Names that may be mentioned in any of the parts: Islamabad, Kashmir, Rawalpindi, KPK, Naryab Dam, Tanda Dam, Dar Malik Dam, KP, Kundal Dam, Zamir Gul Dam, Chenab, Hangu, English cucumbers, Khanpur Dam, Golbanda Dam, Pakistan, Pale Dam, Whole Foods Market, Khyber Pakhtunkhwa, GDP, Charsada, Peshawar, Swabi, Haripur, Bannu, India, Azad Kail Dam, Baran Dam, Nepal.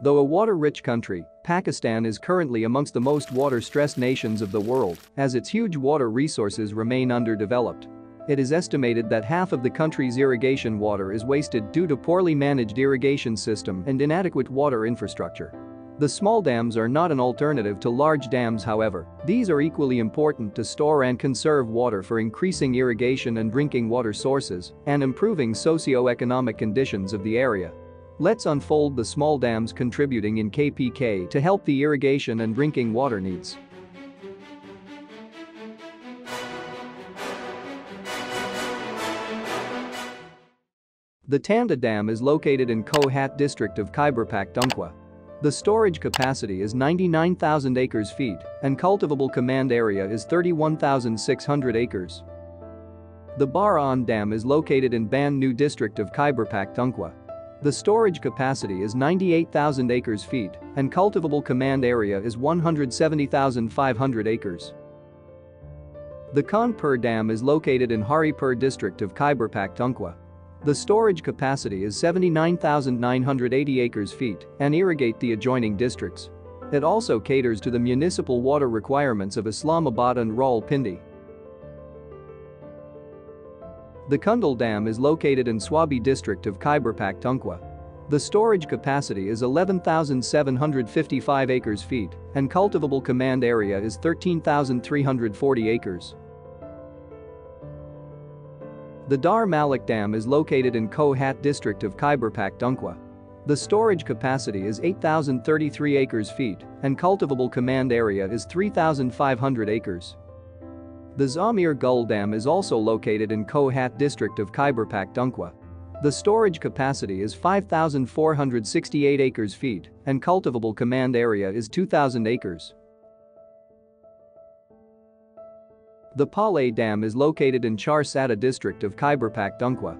Though a water-rich country, Pakistan is currently amongst the most water-stressed nations of the world, as its huge water resources remain underdeveloped. It is estimated that half of the country's irrigation water is wasted due to poorly managed irrigation system and inadequate water infrastructure. The small dams are not an alternative to large dams, however. These are equally important to store and conserve water for increasing irrigation and drinking water sources and improving socio-economic conditions of the area. Let's unfold the small dams contributing in KPK to help the irrigation and drinking water needs. The Tanda Dam is located in Kohat district of Khyber Pakhtunkhwa. The storage capacity is 99,000 acres-feet, and cultivable command area is 31,600 acres. The Baran Dam is located in Bannu district of Khyber Pakhtunkhwa. The storage capacity is 98,000 acres-feet, and cultivable command area is 170,500 acres. The Khanpur Dam is located in Haripur district of Khyber Pakhtunkhwa. The storage capacity is 79,980 acres-feet and irrigate the adjoining districts. It also caters to the municipal water requirements of Islamabad and Rawalpindi. The Kundal Dam is located in Swabi district of Khyber Pakhtunkhwa. The storage capacity is 11,755 acres-feet, and cultivable command area is 13,340 acres. The Dar Malik Dam is located in Kohat district of Khyber Pakhtunkhwa. The storage capacity is 8,033 acres-feet, and cultivable command area is 3,500 acres. The Zamir Gul Dam is also located in Kohat district of Khyber Pakhtunkhwa. The storage capacity is 5,468 acres-feet, and cultivable command area is 2,000 acres. The Pale Dam is located in Charsada district of Khyber Pakhtunkhwa.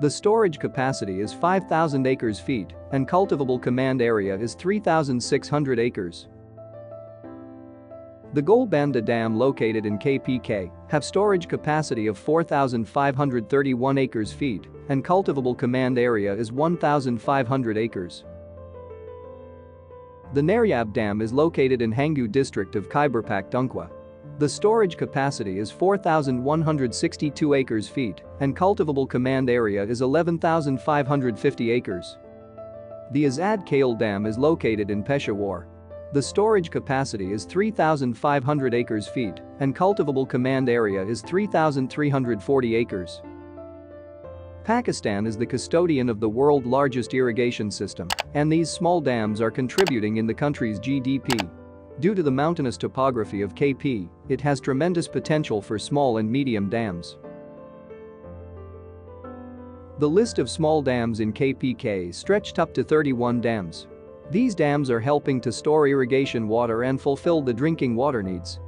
The storage capacity is 5,000 acres-feet, and cultivable command area is 3,600 acres. The Golbanda Dam located in KPK have storage capacity of 4,531 acres-feet and cultivable command area is 1,500 acres. The Naryab Dam is located in Hangu district of Khyber Pakhtunkhwa. The storage capacity is 4,162 acres-feet and cultivable command area is 11,550 acres. The Azad Kail Dam is located in Peshawar. The storage capacity is 3,500 acres-feet, and cultivable command area is 3,340 acres. Pakistan is the custodian of the world's largest irrigation system, and these small dams are contributing in the country's GDP. Due to the mountainous topography of KP, it has tremendous potential for small and medium dams. The list of small dams in KPK stretched up to 31 dams. These dams are helping to store irrigation water and fulfill the drinking water needs.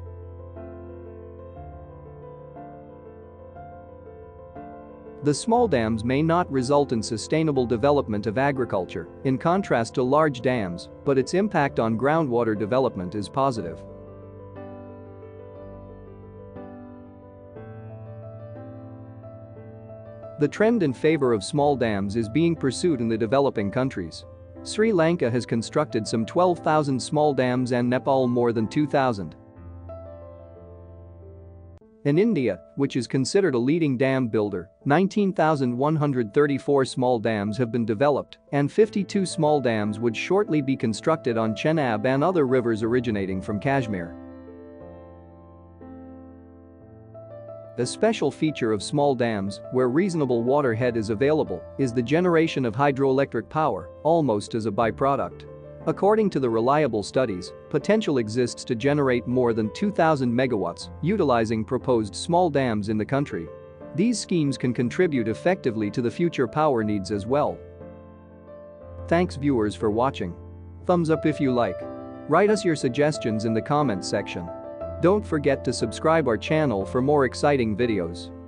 The small dams may not result in sustainable development of agriculture, in contrast to large dams, but its impact on groundwater development is positive. The trend in favor of small dams is being pursued in the developing countries. Sri Lanka has constructed some 12,000 small dams and Nepal more than 2,000. In India, which is considered a leading dam builder, 19,134 small dams have been developed and 52 small dams would shortly be constructed on Chenab and other rivers originating from Kashmir. A special feature of small dams, where reasonable waterhead is available, is the generation of hydroelectric power, almost as a byproduct. According to the reliable studies, potential exists to generate more than 2,000 megawatts, utilizing proposed small dams in the country. These schemes can contribute effectively to the future power needs as well. Thanks viewers for watching. Thumbs up if you like. Write us your suggestions in the comments section. Don't forget to subscribe our channel for more exciting videos.